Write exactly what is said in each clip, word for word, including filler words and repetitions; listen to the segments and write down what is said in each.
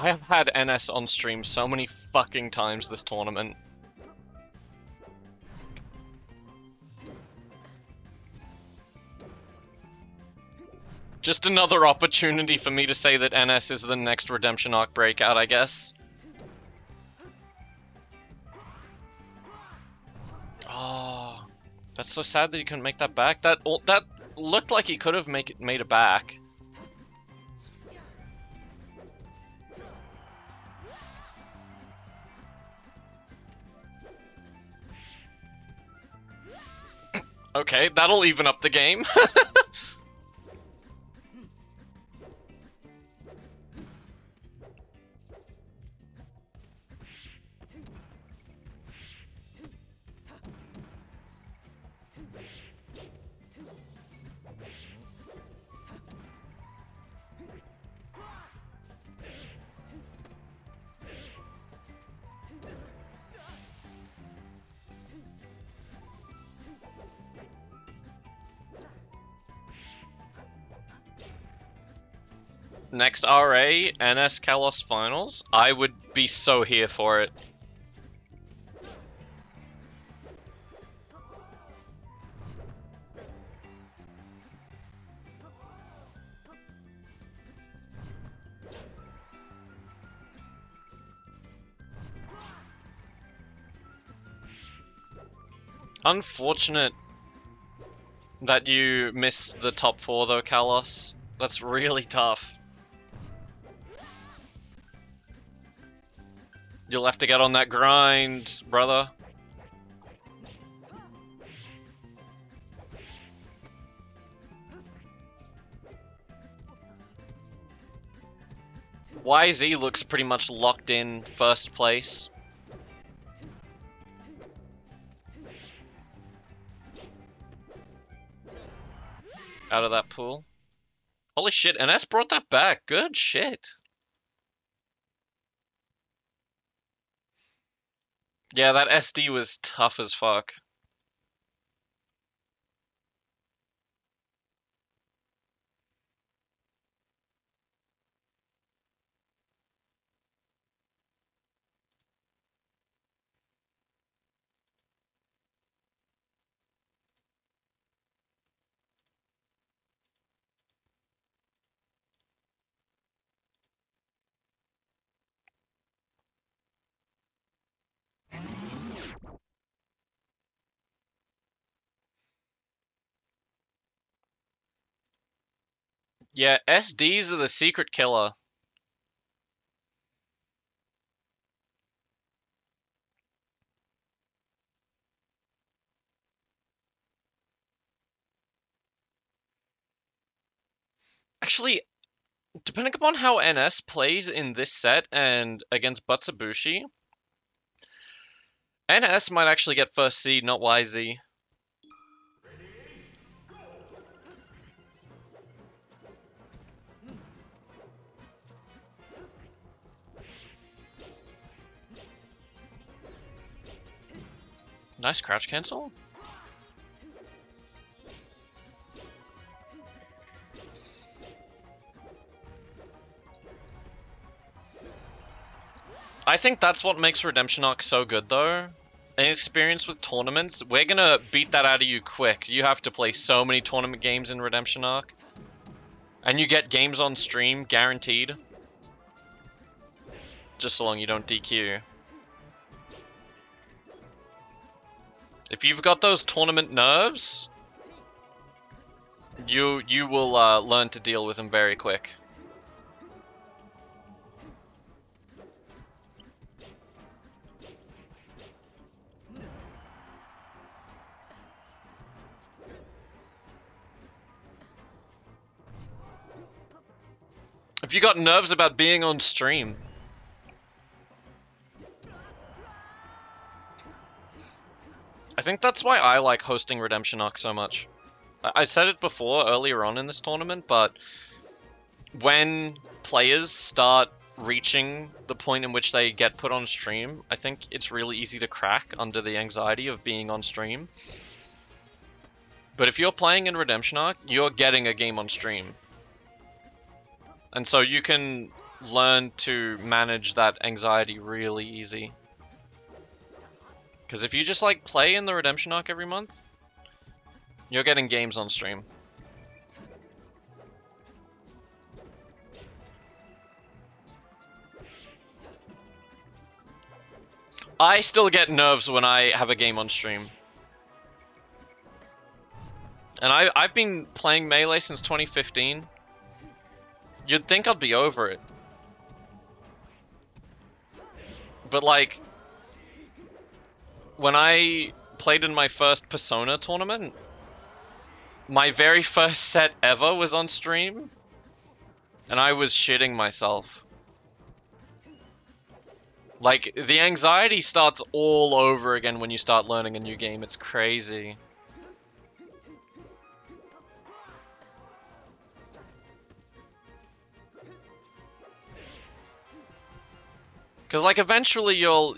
I have had N S on stream so many fucking times this tournament. Just another opportunity for me to say that N S is the next Redemption Arc breakout, I guess. Oh, that's so sad that he couldn't make that back. That that looked like he could have make it, made it back. Okay, that'll even up the game. Next R A, N S Kalos Finals. I would be so here for it. Unfortunate that you missed the top four though, Kalos. That's really tough. You'll have to get on that grind, brother. Y Z looks pretty much locked in first place. Out of that pool. Holy shit, N S brought that back. Good shit. Yeah, that S D was tough as fuck. Yeah, S Ds are the secret killer. Actually, depending upon how N S plays in this set and against Butsubushi, N S might actually get first seed, not Y Z. Nice crouch cancel. I think that's what makes Redemption Arc so good though. An experience with tournaments, we're gonna beat that out of you quick. You have to play so many tournament games in Redemption Arc. And you get games on stream, guaranteed. Just so long you don't D Q. If you've got those tournament nerves, you you will uh, learn to deal with them very quick. If you got nerves about being on stream. I think that's why I like hosting Redemption Arc so much. I said it before, earlier on in this tournament, but when players start reaching the point in which they get put on stream, I think it's really easy to crack under the anxiety of being on stream. But if you're playing in Redemption Arc, you're getting a game on stream. And so you can learn to manage that anxiety really easy. Because if you just like play in the Redemption Arc every month, you're getting games on stream. I still get nerves when I have a game on stream. And I, I've been playing Melee since twenty fifteen. You'd think I'd be over it. But like, when I played in my first Persona tournament, my very first set ever was on stream, and I was shitting myself. Like, the anxiety starts all over again when you start learning a new game. It's crazy. Because, like, eventually you'll,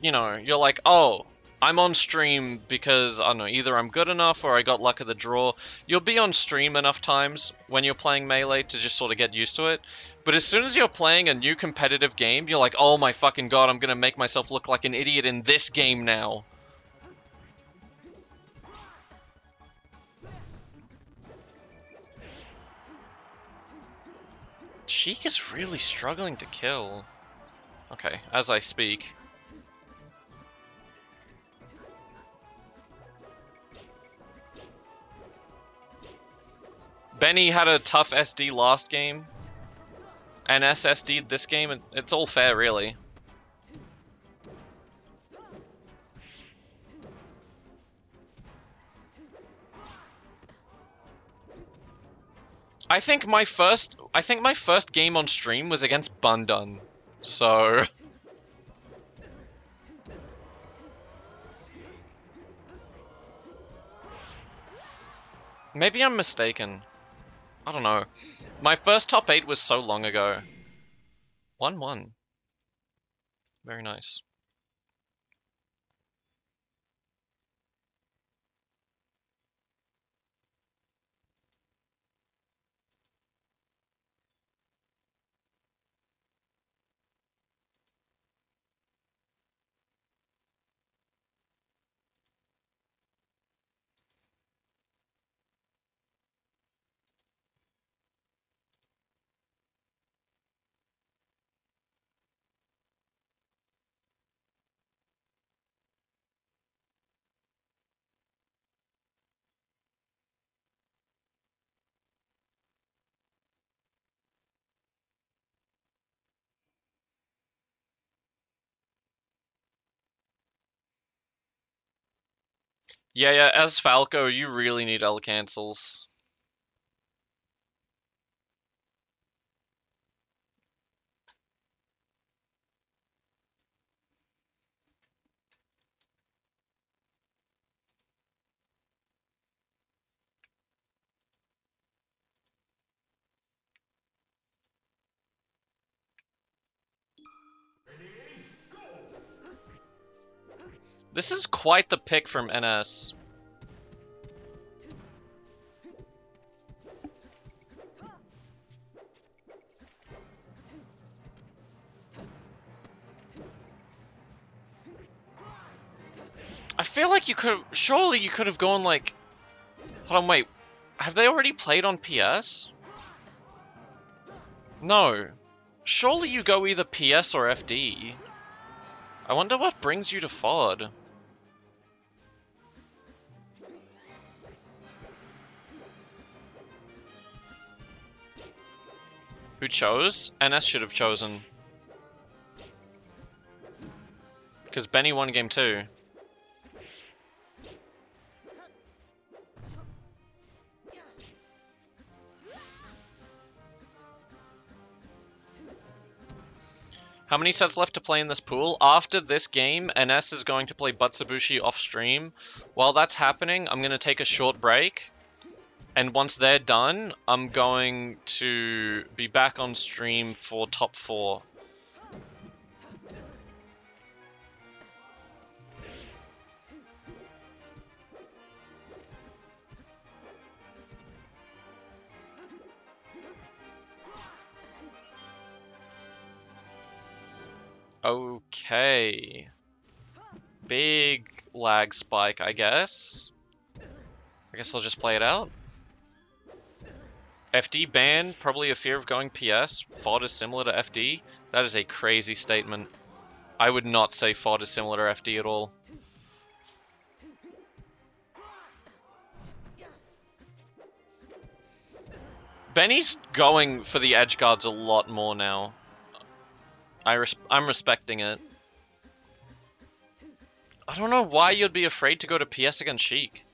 you know, you're like, oh, I'm on stream because, I don't know, either I'm good enough or I got luck of the draw. You'll be on stream enough times when you're playing Melee to just sort of get used to it. But as soon as you're playing a new competitive game, you're like, oh my fucking god, I'm gonna make myself look like an idiot in this game now. Sheik is really struggling to kill. Okay, as I speak. Benny had a tough S D last game. And S S D'd this game, and it's all fair, really. I think my first, I think my first game on stream was against Bundun, so maybe I'm mistaken. I don't know. My first top eight was so long ago. one one. Very nice. Yeah, yeah, as Falco, you really need L cancels. This is quite the pick from N S. I feel like you could, surely you could have gone like, hold on, wait, have they already played on P S? No, surely you go either P S or F D. I wonder what brings you to F O D. Who chose? N S should have chosen. Because Benny won game two. How many sets left to play in this pool? After this game, N S is going to play Butsubushi off stream. While that's happening, I'm going to take a short break. And once they're done, I'm going to be back on stream for top four. Okay. Big lag spike, I guess. I guess I'll just play it out. F D ban, probably a fear of going P S. F O D is similar to F D. That is a crazy statement. I would not say F O D is similar to F D at all. Benny's going for the edge guards a lot more now. I res I'm respecting it. I don't know why you'd be afraid to go to P S against Sheik.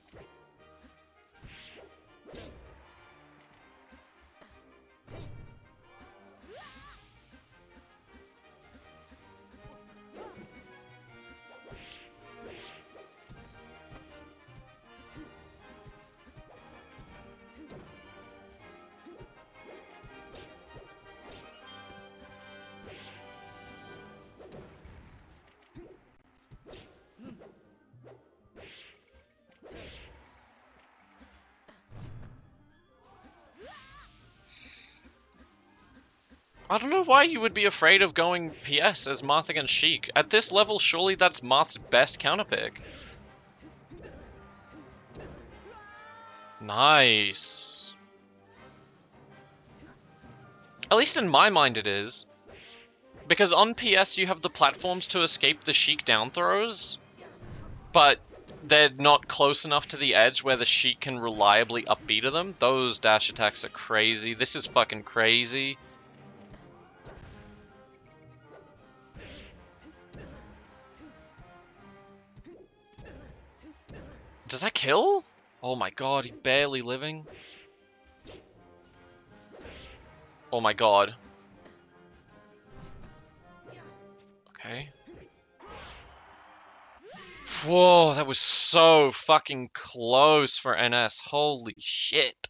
I don't know why you would be afraid of going P S as Marth against Sheik. At this level, surely that's Marth's best counterpick. Nice. At least in my mind it is. Because on P S you have the platforms to escape the Sheik down throws, but they're not close enough to the edge where the Sheik can reliably upbeat to them. Those dash attacks are crazy. This is fucking crazy. Does that kill? Oh my god, he's barely living. Oh my god. Okay. Whoa, that was so fucking close for N S. Holy shit.